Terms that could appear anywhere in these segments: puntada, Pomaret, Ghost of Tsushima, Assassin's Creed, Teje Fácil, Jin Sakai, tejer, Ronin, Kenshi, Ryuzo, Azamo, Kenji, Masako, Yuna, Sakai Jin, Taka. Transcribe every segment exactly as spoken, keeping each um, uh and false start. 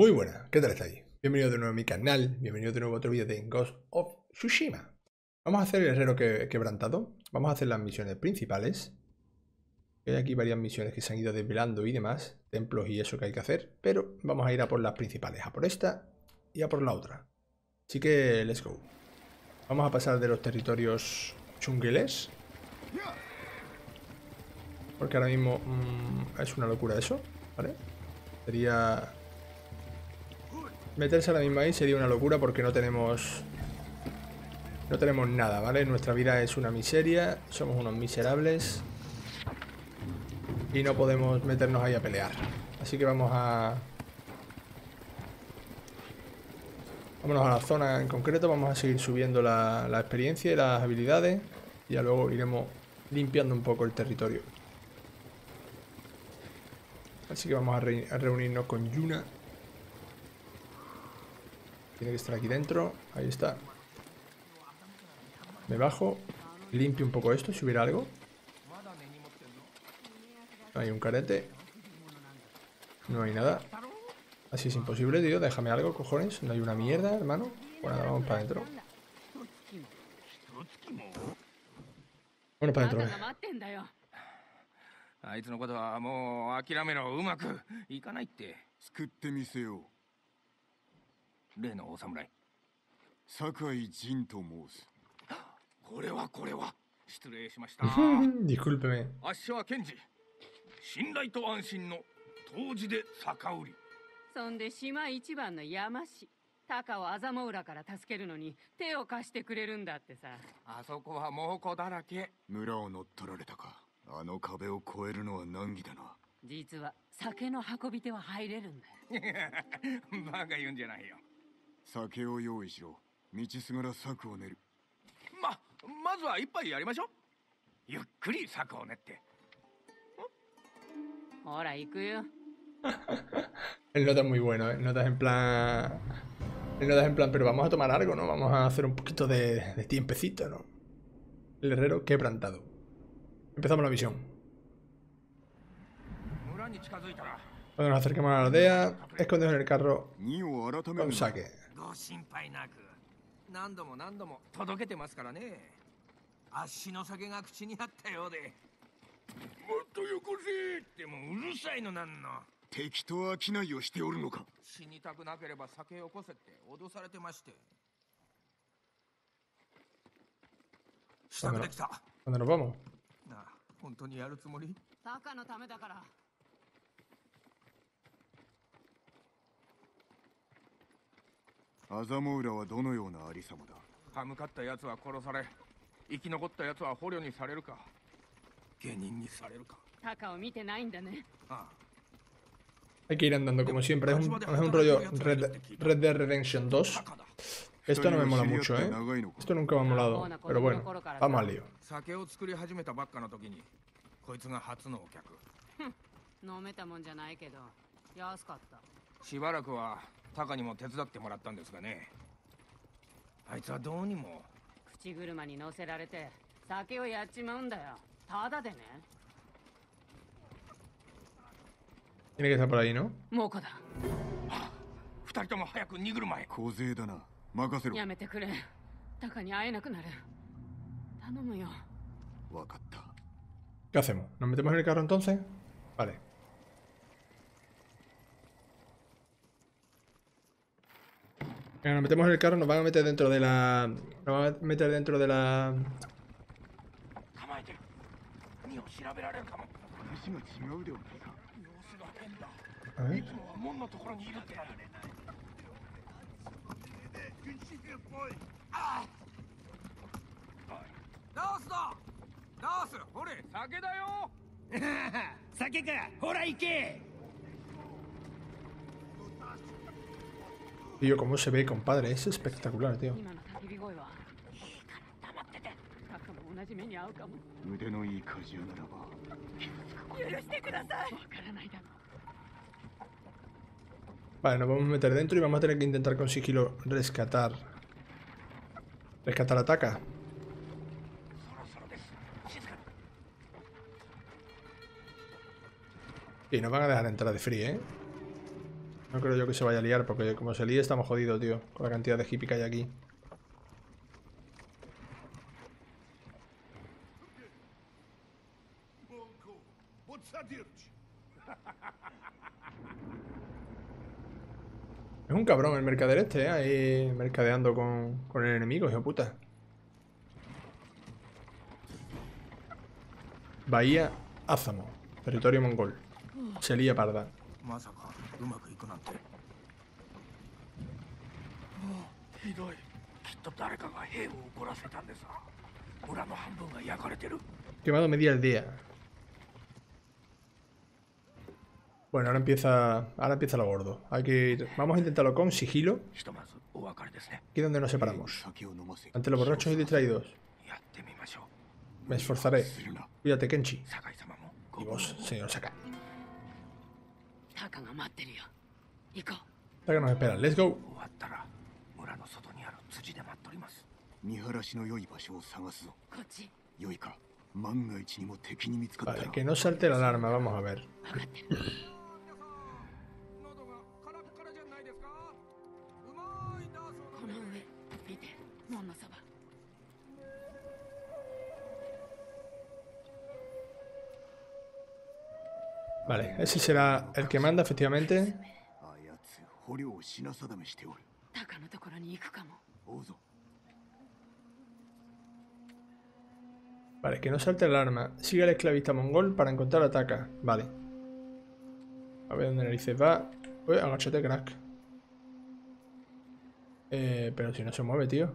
Muy buenas, ¿qué tal estáis? Bienvenidos de nuevo a mi canal, bienvenidos de nuevo a otro vídeo de Ghost of Tsushima. Vamos a hacer el herrero que, quebrantado, vamos a hacer las misiones principales. Hay aquí varias misiones que se han ido desvelando y demás, templos y eso que hay que hacer, pero vamos a ir a por las principales, a por esta y a por la otra. Así que, let's go. Vamos a pasar de los territorios chungueles, porque ahora mismo mmm, es una locura eso, ¿vale? Sería... meterse ahora mismo ahí sería una locura porque no tenemos no tenemos nada, ¿vale? Nuestra vida es una miseria, somos unos miserables y no podemos meternos ahí a pelear. Así que vamos a... vámonos a la zona en concreto, vamos a seguir subiendo la, la experiencia y las habilidades y ya luego iremos limpiando un poco el territorio. Así que vamos a, re a reunirnos con Yuna. Tiene que estar aquí dentro. Ahí está. Me bajo. Limpio un poco esto, si hubiera algo. Hay un carete. No hay nada. Así es imposible, tío. Déjame algo, cojones. No hay una mierda, hermano. Bueno, vamos para adentro. Bueno, para adentro. Eh. 例のお侍。Sakai Jinと申す。これはこれは。失礼しました。Discúlpeme。あっしはケンジ。信頼と安心の当時で逆売り。そんで島一番の山師。タカを朝も裏から助けるのに手を貸してくれるんだってさ。あそこは猛虎だらけ。村を乗っ取られたか。あの壁を越えるのは難儀だな。実は酒の運び手は入れるんだよ。馬が言うんじゃないよ。 酒を用意しろ。道すがら策を練る。ま、まずは一杯やりましょう。ゆっくり策を練って。ほら行くよ。El nota es muy bueno, ¿eh? Notas en plan... El nota es en plan, pero vamos a tomar algo, ¿no? Vamos a hacer un poquito de, de tiempecito, ¿no? El herrero quebrantado. Empezamos la misión. Cuando nos acerquemos a la aldea, escondemos en el carro con saque. ご心配なく。何度も何度も届けてますからね。あっしの酒が口にあったようで。もっとよこせってもうるさいのなんの。敵と商いをしておるのか。死にたくなければ酒よこせって脅されてまして。支度できた。なるほど。なあ、本当にやるつもり？タカのためだから。 アザモウラはどのようなありさまだ。歯向かった奴は殺され、生き残った奴は捕虜にされるか、下人にされるか。タカを見てないんだね。ああ。Hay que ir andando como siempre. Es un, es un rollo Red, Red Dead Redemption dos. Esto no me mola mucho, ¿eh? Esto nunca me ha molado. Pero bueno, vamos al lío. 飲めたもんじゃないけど、安かった。しばらくは Taka ni mo tetsudatte moratta n desu ga ne. Aitsu wa dou ni mo kuchiguruma ni noserarete sake o yachimaun da yo. Tada de ne. Tiene que estar por ahí, ¿no? Moko da. Futarito tomo hayaku niguru mae. Kozei da na. Makasero. Yamete kure. Taka ni ae naku naru. Tanomu yo. Wakatta. ¿Qué hacemos? ¿Nos metemos en el carro entonces? Vale. Nos metemos en el carro, nos van a meter dentro de la... Nos van a meter dentro de la... A ver. Tío, cómo se ve, compadre, es espectacular, tío. Vale, nos vamos a meter dentro y vamos a tener que intentar con sigilo rescatar. Rescatar a Taka. Y nos van a dejar entrar de free, ¿eh? No creo yo que se vaya a liar, porque como se líe estamos jodidos, tío. Con la cantidad de hippie que hay aquí. Es un cabrón el mercader este, ¿eh? Ahí mercadeando con, con el enemigo, hijo puta. Bahía Azamo, territorio mongol. Se lía parda. Quemado media aldea. Bueno, ahora empieza, ahora empieza lo gordo. Hay que ir. Vamos a intentarlo con sigilo. Aquí es donde nos separamos. Ante los borrachos y distraídos. Me esforzaré. Cuídate, Kenshi. Y vos, señor Sakai. Taka nos espera. Let's go. Vale, que no salte la alarma. Vamos a ver. Vale, ese será el que manda, efectivamente. Vale, que no salte el arma. Sigue al esclavista mongol para encontrar a Taka. Vale. A ver dónde narices va. Uy, agáchate, crack. Eh, pero si no se mueve, tío.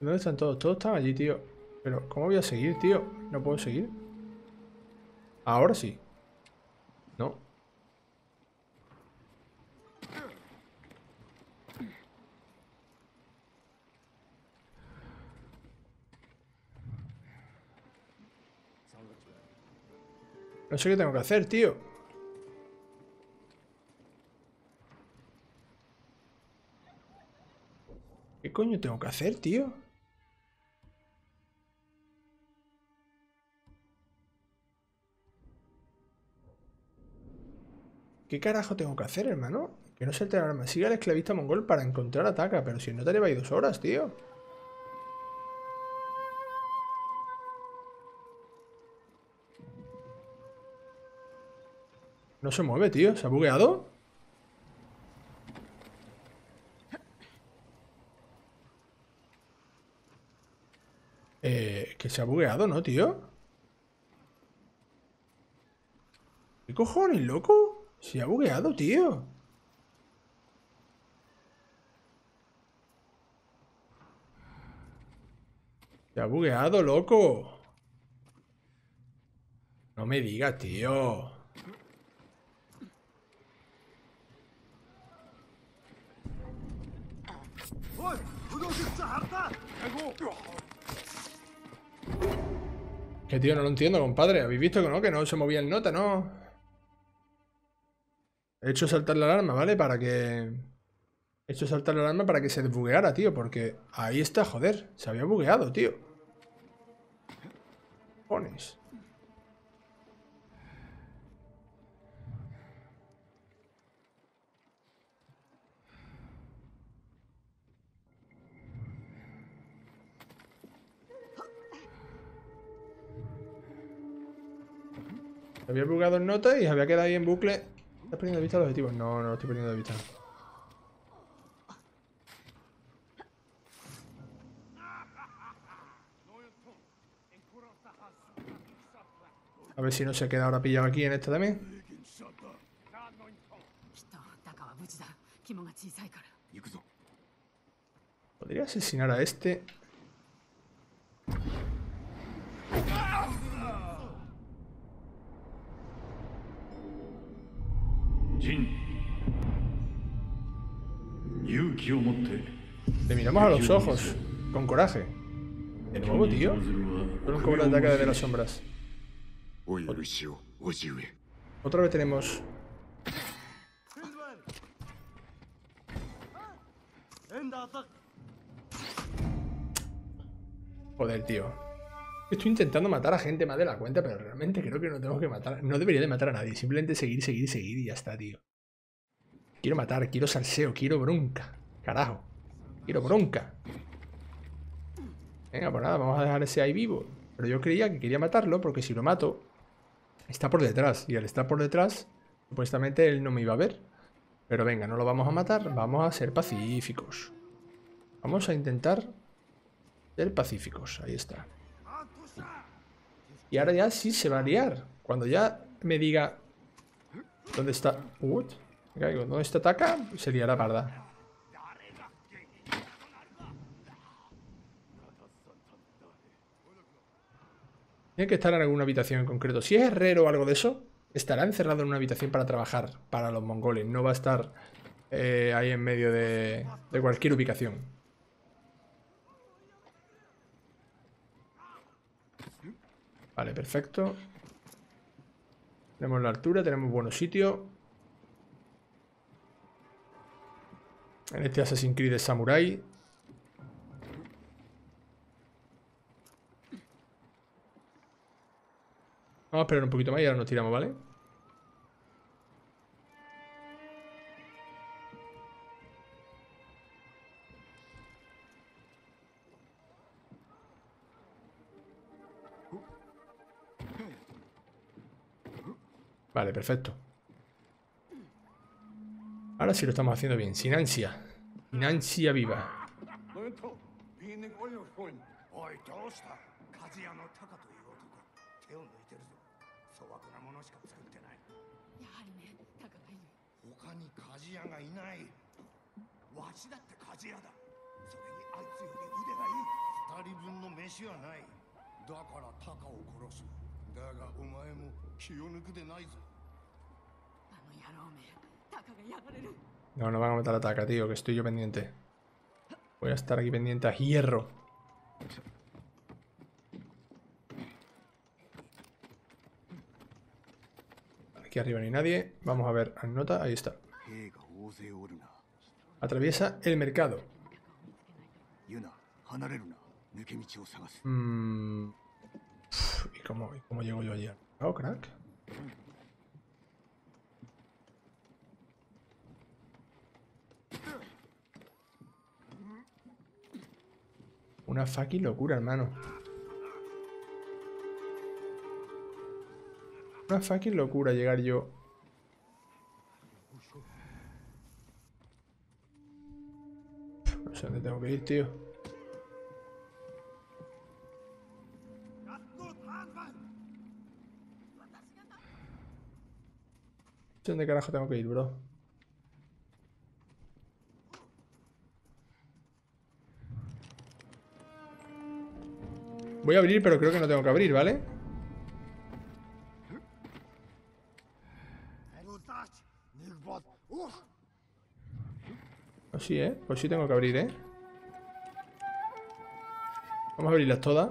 ¿Dónde están todos? Todos están allí, tío. Pero, ¿cómo voy a seguir, tío? ¿No puedo seguir? Ahora sí. No. No sé qué tengo que hacer, tío. ¿Qué coño tengo que hacer, tío? ¿Qué carajo tengo que hacer, hermano? Que no salte la arma. Sigue al esclavista mongol para encontrar a Taka. Pero si no te le vais dos horas, tío. No se mueve, tío. ¿Se ha bugueado? Eh, que se ha bugueado, ¿no, tío? ¿Qué cojones, loco? Se ha bugueado, tío. Se ha bugueado, loco. No me digas, tío. Que tío, no lo entiendo, compadre. ¿Habéis visto que no? Que no se movía el nota, ¿no? He hecho saltar la alarma, ¿vale? Para que... He hecho saltar la alarma para que se desbugueara, tío. Porque ahí está, joder. Se había bugueado, tío. Pones. Se había bugueado en nota y se había quedado ahí en bucle... ¿Estás perdiendo de vista los objetivos? No, no lo estoy perdiendo de vista. A ver si no se queda ahora pillado aquí en esta también. Podría asesinar a este. Le miramos a los ojos, con coraje. De nuevo, tío. Con un cobra de ataque de las sombras. Otra vez tenemos... Joder, tío. Estoy intentando matar a gente más de la cuenta, pero realmente creo que no tengo que matar. No debería de matar a nadie. Simplemente seguir, seguir, seguir y ya está, tío. Quiero matar, quiero salseo, quiero bronca. Carajo. Quiero bronca. Venga, pues nada, vamos a dejar ese ahí vivo. Pero yo creía que quería matarlo porque si lo mato, está por detrás. Y al estar por detrás, supuestamente él no me iba a ver. Pero venga, no lo vamos a matar. Vamos a ser pacíficos. Vamos a intentar ser pacíficos. Ahí está. Y ahora ya sí se va a liar. Cuando ya me diga dónde está... What? Me caigo. ¿Dónde está Taka? Se liará parda. Tiene que estar en alguna habitación en concreto. Si es herrero o algo de eso, estará encerrado en una habitación para trabajar para los mongoles. No va a estar eh, ahí en medio de, de cualquier ubicación. Vale, perfecto. Tenemos la altura, tenemos buenos sitios. En este Assassin's Creed es Samurai. Vamos a esperar un poquito más y ahora nos tiramos, ¿vale? Vale, perfecto. Ahora sí lo estamos haciendo bien, sin ansia. Sin ansia viva. No, no van a matar a Taka, tío, que estoy yo pendiente. Voy a estar aquí pendiente a hierro. Aquí arriba no hay nadie. Vamos a ver, anota, ahí está. Atraviesa el mercado. Mm. Uf, ¿y cómo, cómo llego yo allí? Oh, crack. Una fucking locura, hermano. Una fucking locura llegar yo. Pff, no sé dónde tengo que ir, tío. ¿Dónde carajo tengo que ir, bro? Voy a abrir, pero creo que no tengo que abrir, ¿vale? Pues sí, ¿eh? Pues sí tengo que abrir, ¿eh? Vamos a abrirlas todas.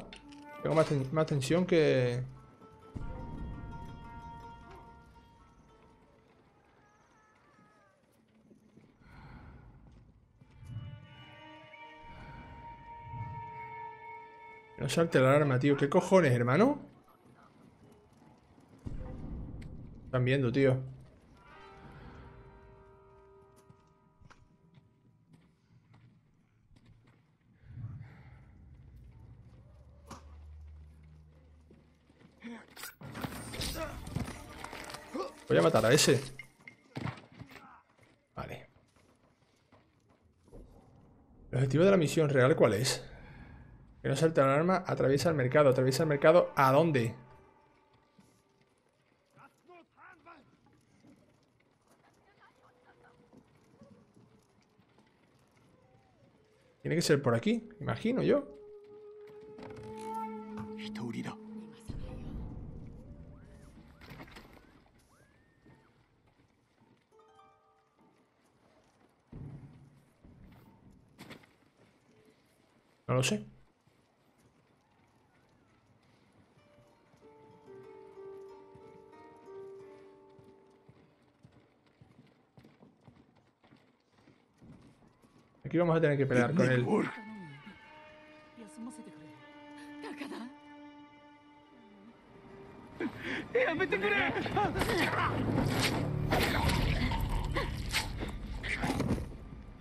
Tengo más, ten más tensión que... No salte la alarma, tío. ¿Qué cojones, hermano? Están viendo, tío. Voy a matar a ese. Vale. ¿El objetivo de la misión real cuál es? Que no salta la alarma, atraviesa el mercado. ¿Atraviesa el mercado a dónde? Tiene que ser por aquí, imagino yo. No lo sé. Aquí vamos a tener que pelear con él.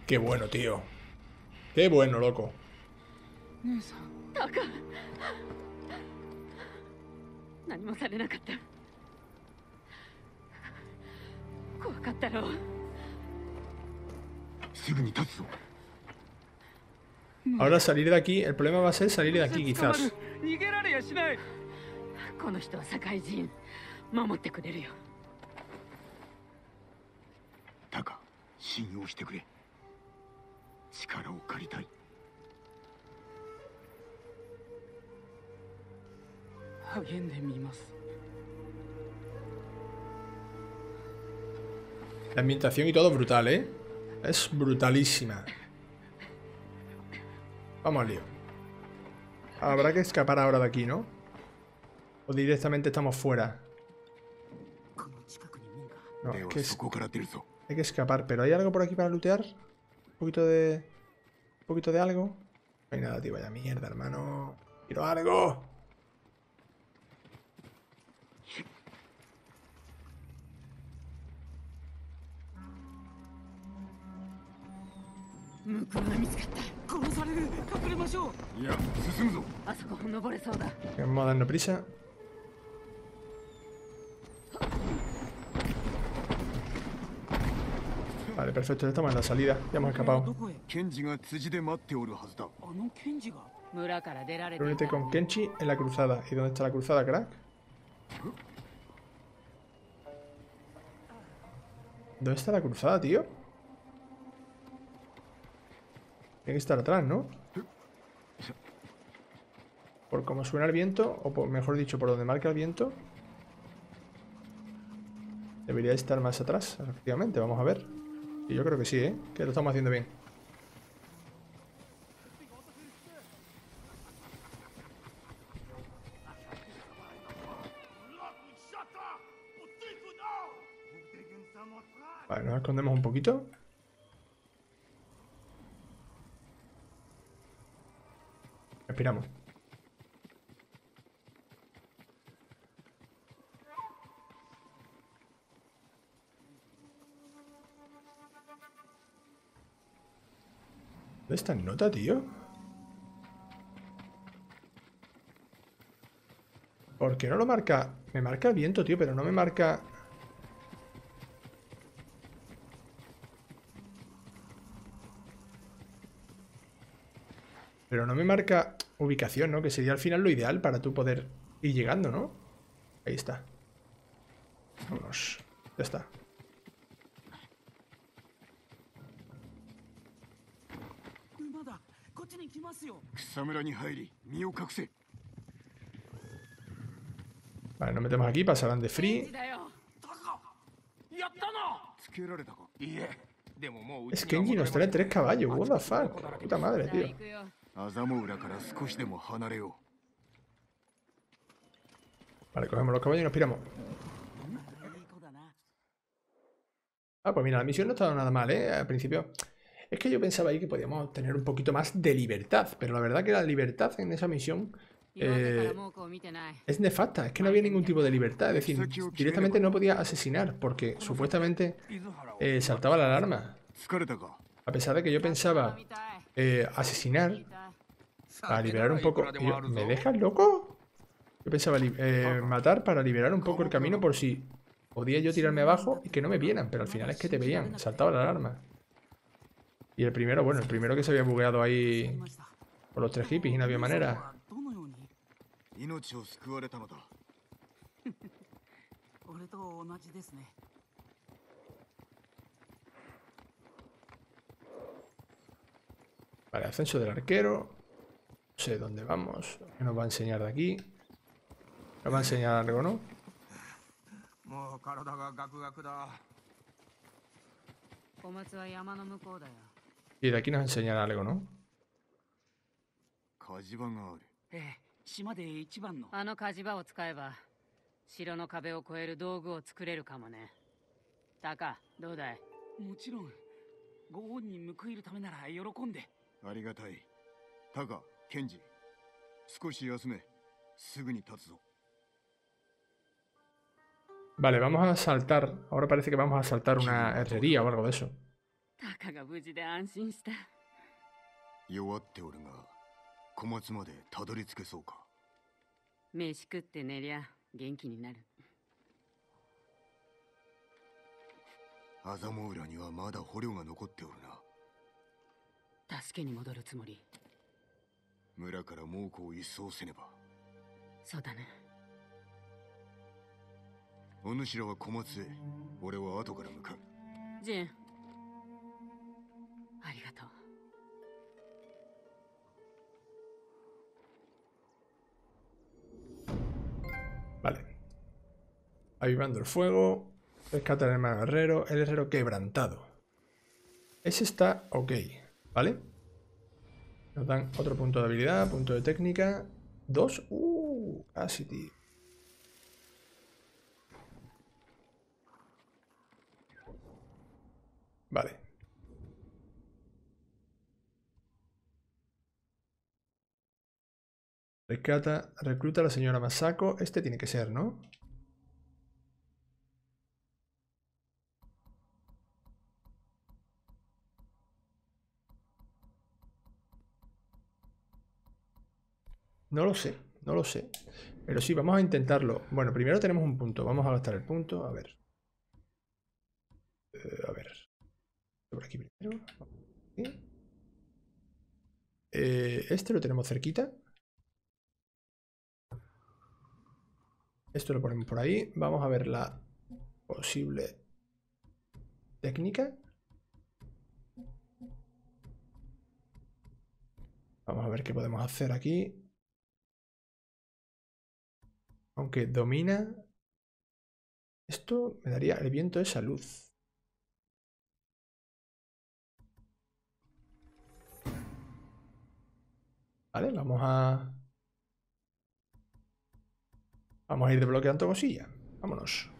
Qué bueno, tío. Qué bueno, loco. Ahora salir de aquí, el problema va a ser salir de aquí, quizás. Taka, la ambientación y todo brutal, ¿eh? Es brutalísima. Vamos al lío. Habrá que escapar ahora de aquí, ¿no? O directamente estamos fuera. No, es que es... hay que escapar, pero ¿hay algo por aquí para lootear? Un poquito de... un poquito de algo. No hay nada, tío. Vaya mierda, hermano. ¡Quiero algo! Vamos dando prisa. Vale, perfecto, ya estamos en la salida. Ya hemos escapado. Reúnete con Kenshi en la cruzada. ¿Y dónde está la cruzada, crack? ¿Dónde está la cruzada, tío? Tiene que estar atrás, ¿no? Por cómo suena el viento, o por, mejor dicho, por donde marca el viento, debería estar más atrás, efectivamente. Vamos a ver. Y yo creo que sí, ¿eh? Que lo estamos haciendo bien. Vale, nos escondemos un poquito. Respiramos. ¿Dónde está nota, tío? ¿Por qué no lo marca? Me marca el viento, tío, pero no me marca... Pero no me marca ubicación, ¿no? Que sería al final lo ideal para tú poder ir llegando, ¿no? Ahí está. Vámonos. Ya está. Vale, nos metemos aquí, pasarán de free. Es que Kenji nos trae tres caballos, what the fuck. Puta madre, tío. Vale, cogemos los caballos y nos piramos. Ah, pues mira, la misión no ha estado nada mal, ¿eh? Al principio... Es que yo pensaba ahí que podíamos tener un poquito más de libertad, pero la verdad que la libertad en esa misión eh, es nefasta. Es que no había ningún tipo de libertad. Es decir, directamente no podía asesinar porque supuestamente eh, saltaba la alarma. A pesar de que yo pensaba eh, asesinar para liberar un poco... Yo, ¿me dejas loco? Yo pensaba eh, matar para liberar un poco el camino por si podía yo tirarme abajo y que no me vieran, pero al final es que te veían. Saltaba la alarma. Y el primero, bueno, el primero que se había bugueado ahí por los tres hippies y no había manera. Vale, ascenso del arquero. No sé dónde vamos. ¿Qué nos va a enseñar de aquí? ¿Nos va a enseñar algo, no? Y de aquí nos enseñan algo, ¿no? Vale, vamos a saltar. Ahora parece que vamos a saltar una herrería o algo de eso. Jin. Vale. Avivando el fuego. Rescata al hermano herrero. El herrero quebrantado. Ese está ok. ¿Vale? Nos dan otro punto de habilidad. Punto de técnica. Dos. Uh, casi, tío. Vale. Rescata, recluta a la señora Masako. Este tiene que ser, ¿no? No lo sé, no lo sé. Pero sí, vamos a intentarlo. Bueno, primero tenemos un punto. Vamos a gastar el punto. A ver. Eh, a ver. Por aquí primero. ¿Sí? Eh, este lo tenemos cerquita. Esto lo ponemos por ahí. Vamos a ver la posible técnica. Vamos a ver qué podemos hacer aquí. Aunque domina. Esto me daría el viento de salud. Vale, vamos a... Vamos a ir desbloqueando cosillas. Vámonos.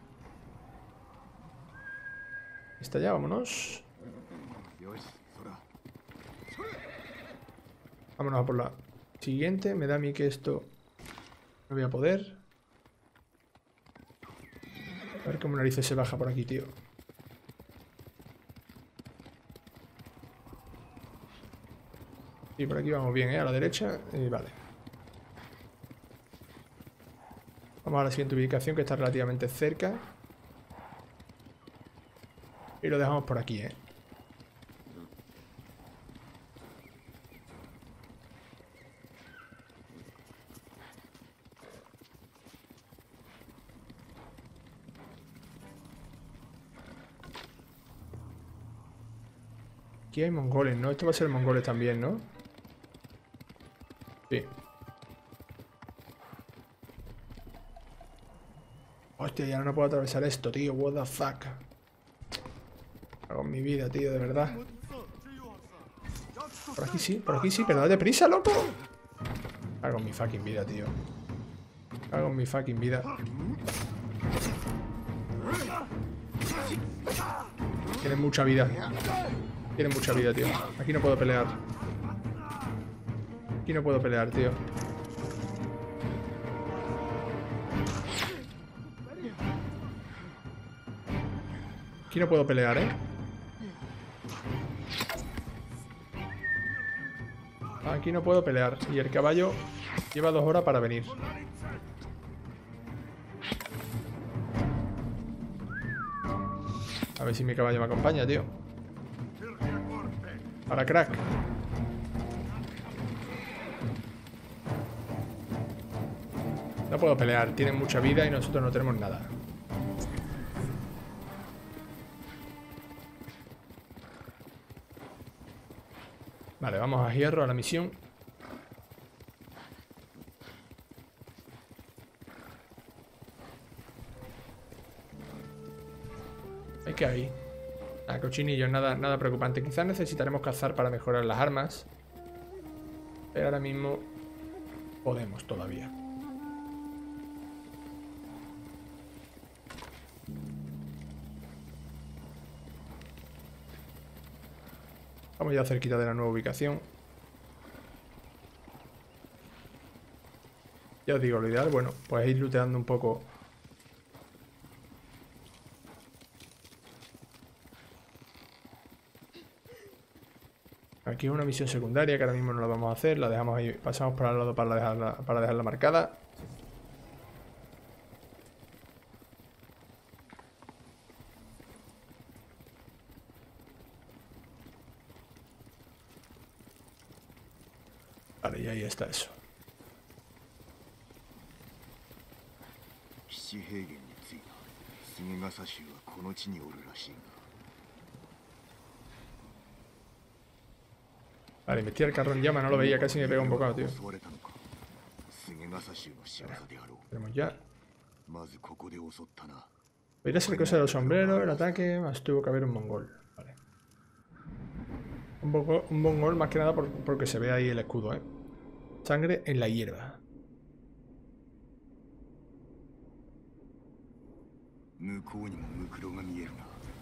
Está ya, vámonos. Vámonos a por la siguiente. Me da a mí que esto no voy a poder. A ver cómo narices se baja por aquí, tío. Y por aquí vamos bien, ¿eh? A la derecha. Y vale. Vamos a la siguiente ubicación que está relativamente cerca. Y lo dejamos por aquí, ¿eh? Aquí hay mongoles, ¿no? Esto va a ser mongoles también, ¿no? Sí. Hostia, ya no puedo atravesar esto, tío. What the fuck. Hago mi vida, tío, de verdad. Por aquí sí, por aquí sí, pero date prisa, loco. Hago mi fucking vida, tío. Hago mi fucking vida. Tienen mucha vida. Tienen mucha vida, tío. Aquí no puedo pelear. Aquí no puedo pelear, tío. Aquí no puedo pelear, ¿eh? Aquí no puedo pelear. Y el caballo lleva dos horas para venir. A ver si mi caballo me acompaña, tío. Para crack. No puedo pelear, tienen mucha vida y nosotros no tenemos nada. Vale, vamos a hierro, a la misión. Es que hay ah, cochinillos, nada, nada preocupante. Quizás necesitaremos cazar para mejorar las armas. Pero ahora mismo podemos todavía. Estamos ya cerquita de la nueva ubicación. Ya os digo, lo ideal, bueno, pues ir looteando un poco Aquí es una misión secundaria que ahora mismo no la vamos a hacer. La dejamos ahí. Pasamos para el lado para dejarla, para dejarla marcada. Vale, y ahí está eso. Vale, me metí el carro en llama, no lo veía, casi me pega un bocado, tío. Vale, tenemos ya. Podría ser cosa de los sombreros, el ataque, más tuvo que haber un mongol. Vale. Un, poco, un mongol más que nada por, porque se ve ahí el escudo, ¿eh? Sangre en la hierba.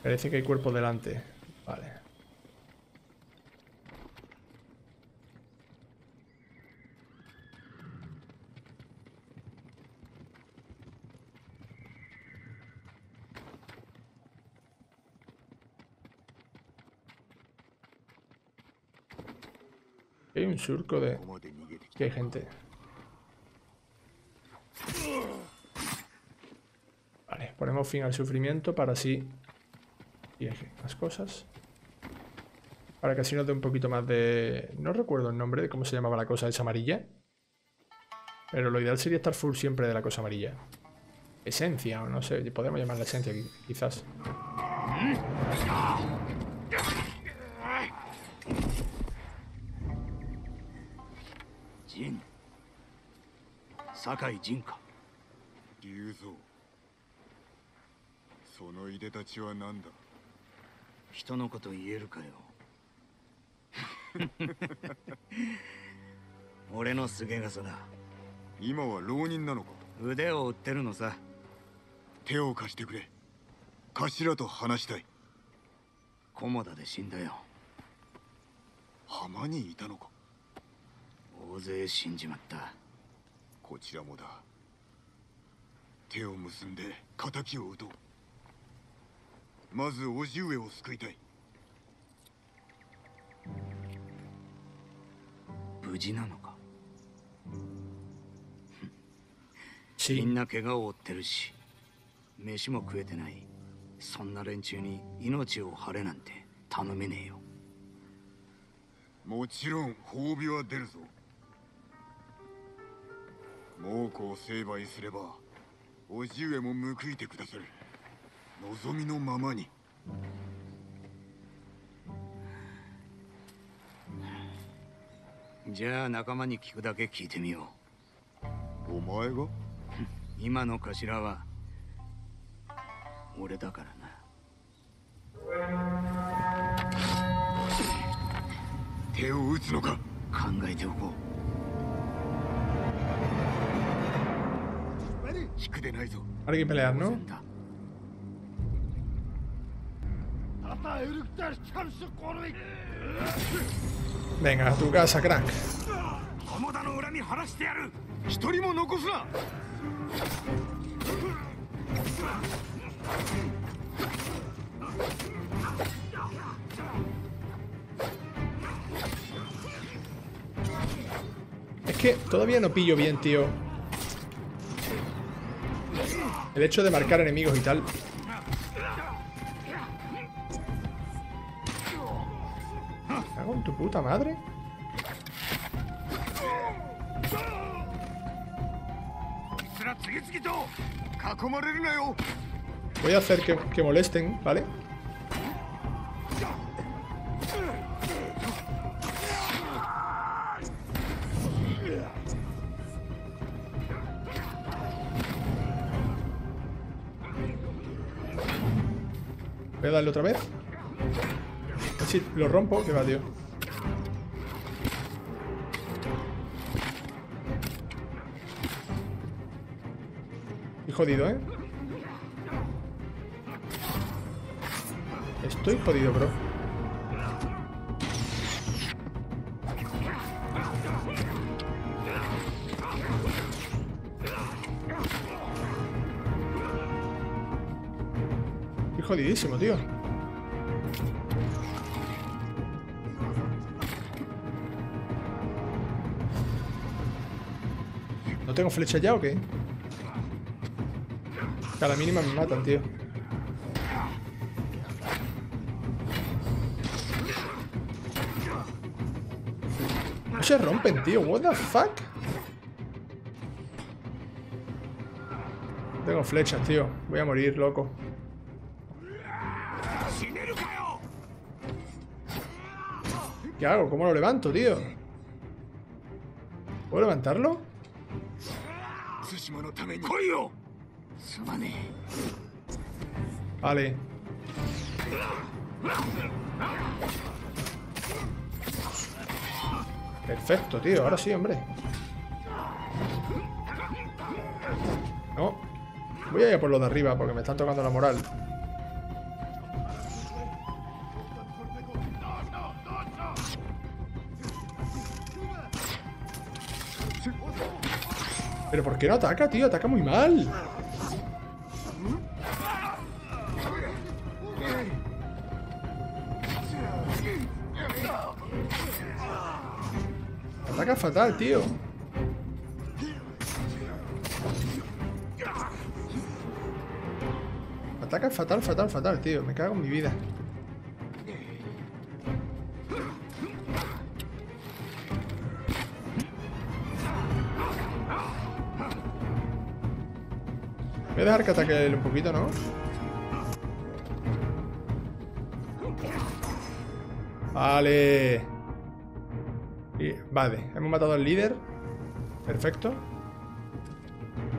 Parece que hay cuerpo delante. Vale. Hay un surco de... que hay gente. Vale, ponemos fin al sufrimiento para así... y las cosas. Para que así nos dé un poquito más de... no recuerdo el nombre de cómo se llamaba la cosa esa amarilla. Pero lo ideal sería estar full siempre de la cosa amarilla. Esencia, o no sé, podemos llamarla esencia quizás. Jin Sakai Jinka Ryuzo. Sono idetachi wa nanda? Hito no koto ieru ka yo? Ore no sugegasa da. Ima wa ronin nano ka? Ude o utteru no sa. Te o kashite kure. Kashira to hanashitai. Komoda de shinda yo. Hama ni ita no ka? 大勢死んじまった。こちらもだ。手を結んで敵を討とう。まず叔父上を救いたい。無事なのか。みんな怪我を負ってるし、飯も食えてない。そんな連中に命を張れなんて頼めねえよ。もちろん褒美は出るぞ。 猛虎を成敗すれば、叔父上も報いてくださる。望みのままに。じゃあ仲間に聞くだけ聞いてみよう。お前が？今の頭は俺だからな。手を打つのか？考えておこう。 Ahora hay que pelear, ¿no? Venga, a tu casa, crack. Es que todavía no pillo bien, tío. El hecho de marcar enemigos y tal. ¿Me cago en tu puta madre? Voy a hacer que, que molesten, ¿vale? Voy a darle otra vez. Si lo rompo, que va, tío. Estoy jodido, ¿eh? Estoy jodido, bro. Jodidísimo, tío. ¿No tengo flecha ya o qué? A la mínima me matan, tío. No se rompen, tío. What the fuck? No tengo flechas, tío. Voy a morir, loco. ¿Qué hago? ¿Cómo lo levanto, tío? ¿Puedo levantarlo? Vale. Perfecto, tío. Ahora sí, hombre. No. Voy a ir a por lo de arriba porque me están tocando la moral. Pero ¿por qué no ataca, tío? Ataca muy mal. Ataca fatal, tío. Ataca fatal, fatal, fatal, tío. Me cago en mi vida. Voy a dejar que ataque un poquito, ¿no? Vale. Y, vale, hemos matado al líder. Perfecto.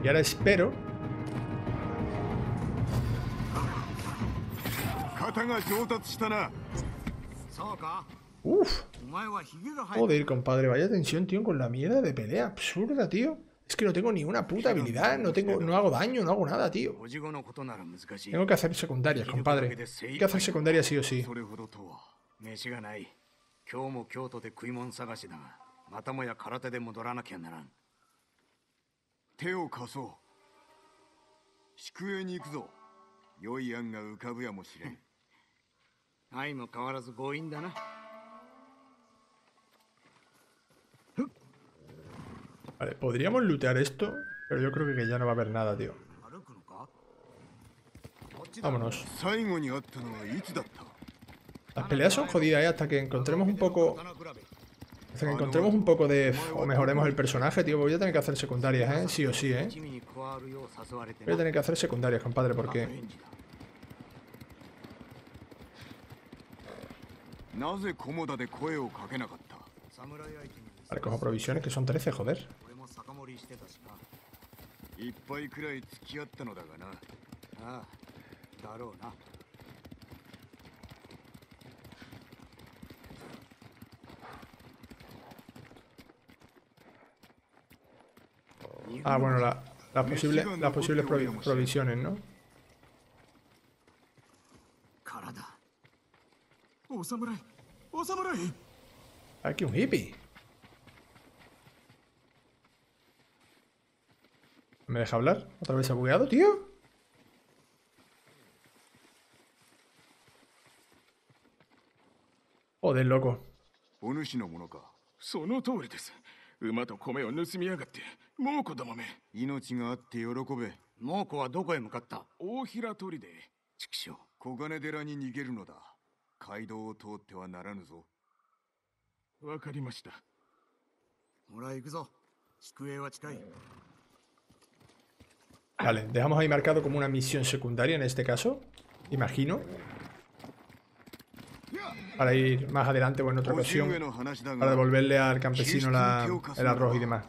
Y ahora espero. Uf. Joder, compadre, vaya tensión, tío, con la mierda de pelea absurda, tío. Es que no tengo ni una puta habilidad, no tengo, no hago daño, no hago nada, tío. Tengo que hacer secundarias, compadre. Hay que hacer secundarias sí o sí. Vale, podríamos lootear esto, pero yo creo que ya no va a haber nada, tío. Vámonos. Las peleas son jodidas, ¿eh? Hasta que encontremos un poco... Hasta que encontremos un poco de... O mejoremos el personaje, tío. Voy a tener que hacer secundarias, ¿eh? Sí o sí, ¿eh? Voy a tener que hacer secundarias, compadre, porque... Vale, cojo provisiones, que son trece, joder. Ah, bueno, la, la posible, las posibles provi provisiones, ¿no? Aquí un hippie. ¿Me deja hablar? ¿Otra vez se ha bugueado, tío? Joder, loco. Vale, dejamos ahí marcado como una misión secundaria en este caso, imagino. Para ir más adelante o en otra ocasión, para devolverle al campesino la, el arroz y demás.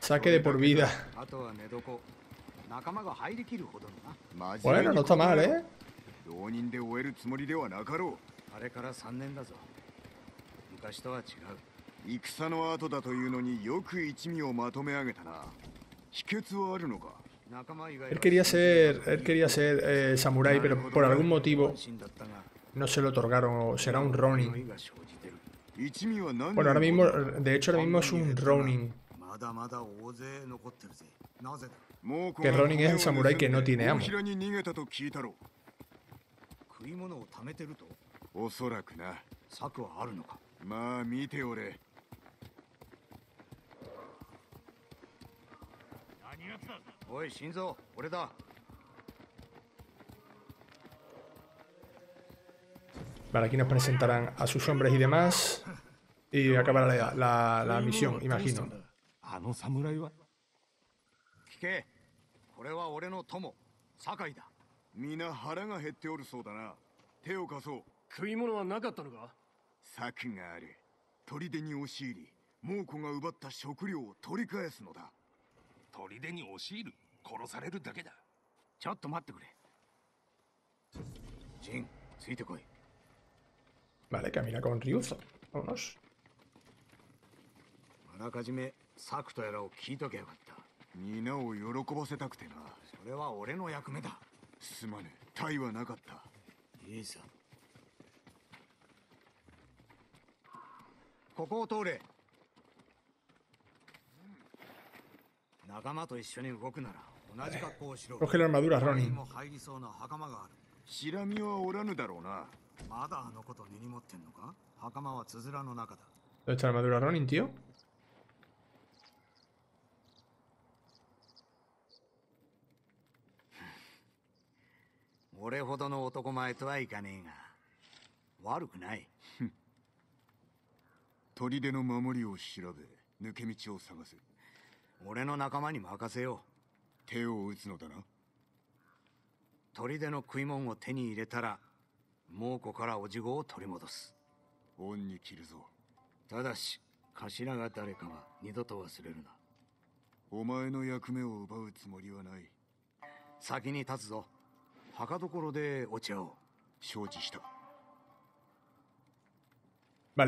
Saque de por vida. Bueno, no está mal, ¿eh? Él quería ser, él quería ser eh, samurái, pero por algún motivo no se lo otorgaron. Será un ronin. Bueno, ahora mismo, de hecho, ahora mismo es un ronin. Que Ronin es el samurái que no tiene amo. Vale, aquí nos presentarán a sus hombres y demás. Y acabará la, la, la misión, imagino. Vale, camina con Ryuzo. Vámonos. Vale. Coge la armadura, Ronin. ¿Dónde está la armadura, Ronin, tío? Vale,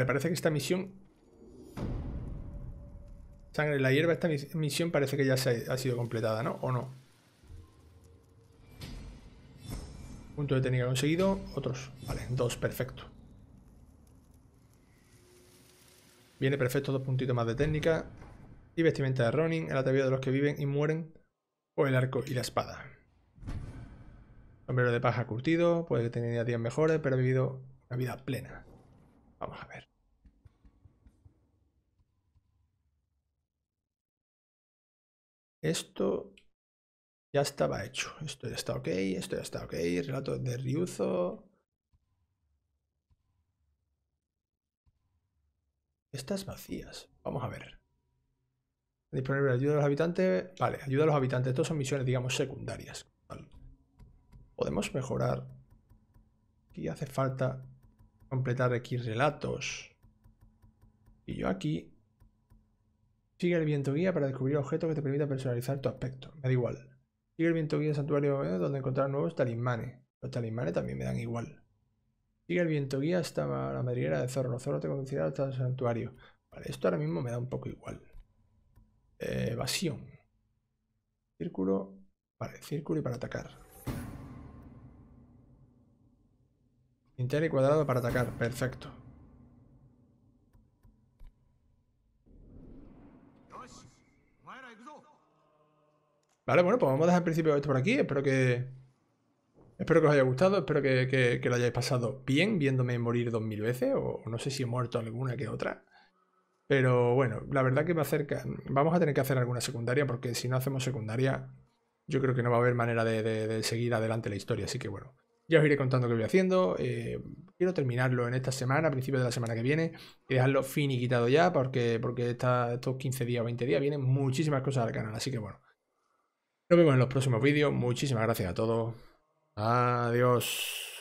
parece que esta misión... Sangre en la hierba, esta misión parece que ya se ha, ha sido completada, ¿no? ¿O no? Punto de técnica conseguido, otros. Vale, dos, perfecto. Viene perfecto, dos puntitos más de técnica. Y vestimenta de Ronin, el atavío de los que viven y mueren, o el arco y la espada. Sombrero de paja curtido, puede que tenía días mejores, pero ha vivido una vida plena. Vamos a ver. Esto ya estaba hecho. Esto ya está ok, esto ya está ok. Relato de Ryuzo. Estas vacías. Vamos a ver. Disponible ayuda a los habitantes. Vale, ayuda a los habitantes. Estas son misiones, digamos, secundarias. Vale. Podemos mejorar. Aquí hace falta completar aquí relatos. Y yo aquí. Sigue el viento guía para descubrir objetos que te permitan personalizar tu aspecto. Me da igual. Sigue el viento guía al santuario donde encontrar nuevos talismanes. Los talismanes también me dan igual. Sigue el viento guía hasta la madriguera de Zorro. Zorro te conducirá hasta el santuario. Vale, esto ahora mismo me da un poco igual. Eh, evasión. Círculo. Vale, círculo y para atacar. Interior y cuadrado para atacar, perfecto. Vale, bueno, pues vamos a dejar al principio esto por aquí. Espero que espero que os haya gustado, espero que, que, que lo hayáis pasado bien viéndome morir dos mil veces, o no sé si he muerto alguna que otra. Pero bueno, la verdad que va a hacer que... vamos a tener que hacer alguna secundaria, porque si no hacemos secundaria, yo creo que no va a haber manera de, de, de seguir adelante la historia, así que bueno. Ya os iré contando qué voy haciendo. Eh, quiero terminarlo en esta semana, a principios de la semana que viene, y dejarlo finiquitado ya, porque, porque esta, estos quince días o veinte días vienen muchísimas cosas al canal. Así que bueno, nos vemos en los próximos vídeos. Muchísimas gracias a todos. Adiós.